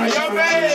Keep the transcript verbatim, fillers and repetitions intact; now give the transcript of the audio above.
Are y'all ready?